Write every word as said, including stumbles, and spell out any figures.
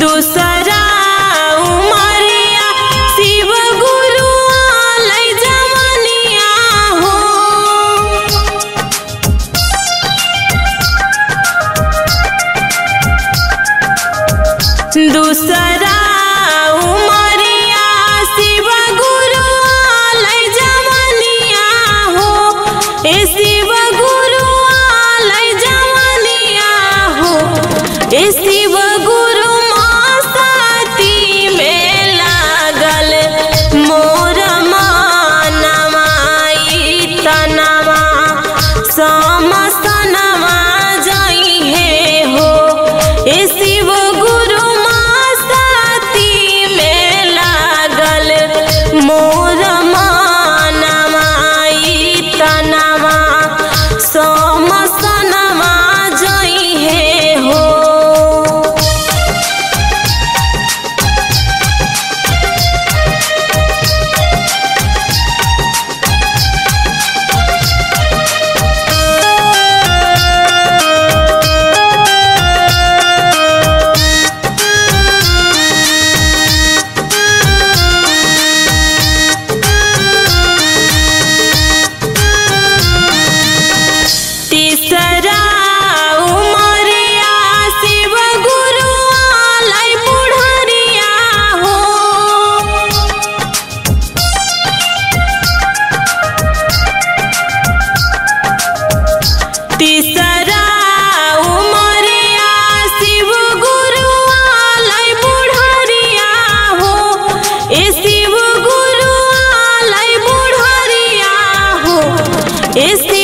दूसरा उमरिया शिव गुरु लई जवनिया हो। दूसरा उमरिया शिव गुरु लई जवनिया हो। ए शिव गुरु लई जवनिया हो। ए शिव गुरु तीसरा उमरिया शिव गुरु लई बुढ़रिया हो। ए शिव गुरु लई बुढ़रिया हो। ए